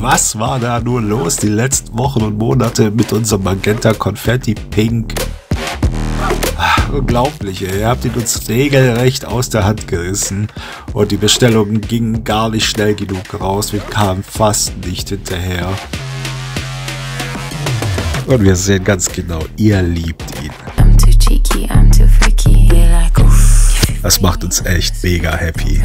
Was war da nur los die letzten Wochen und Monate mit unserem Magenta-Konfetti-Pink? Unglaublich, ihr habt ihn uns regelrecht aus der Hand gerissen und die Bestellungen gingen gar nicht schnell genug raus, wir kamen fast nicht hinterher. Und wir sehen ganz genau, ihr liebt ihn. Das macht uns echt mega happy.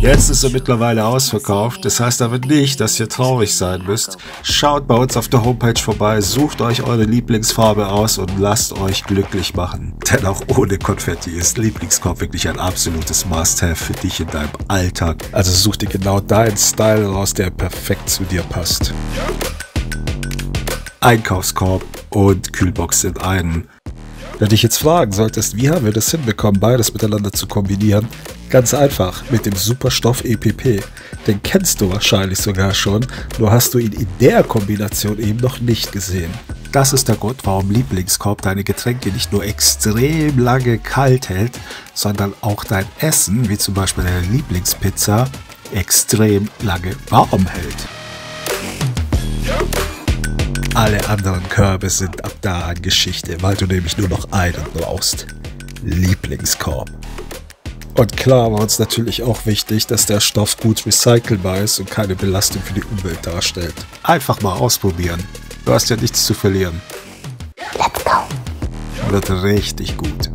Jetzt ist er mittlerweile ausverkauft, das heißt aber nicht, dass ihr traurig sein müsst. Schaut bei uns auf der Homepage vorbei, sucht euch eure Lieblingsfarbe aus und lasst euch glücklich machen. Denn auch ohne Konfetti ist Lieblingskorb wirklich ein absolutes Must-Have für dich in deinem Alltag. Also such dir genau deinen Style raus, der perfekt zu dir passt. Einkaufskorb und Kühlbox in einem. Wenn dich jetzt fragen solltest, wie haben wir das hinbekommen, beides miteinander zu kombinieren? Ganz einfach, mit dem Superstoff EPP. Den kennst du wahrscheinlich sogar schon, nur hast du ihn in der Kombination eben noch nicht gesehen. Das ist der Grund, warum Lieblingskorb deine Getränke nicht nur extrem lange kalt hält, sondern auch dein Essen, wie zum Beispiel deine Lieblingspizza, extrem lange warm hält. Alle anderen Körbe sind ab da an Geschichte, weil du nämlich nur noch einen brauchst. Lieblingskorb. Und klar war uns natürlich auch wichtig, dass der Stoff gut recycelbar ist und keine Belastung für die Umwelt darstellt. Einfach mal ausprobieren. Du hast ja nichts zu verlieren. Let's go. Wird richtig gut.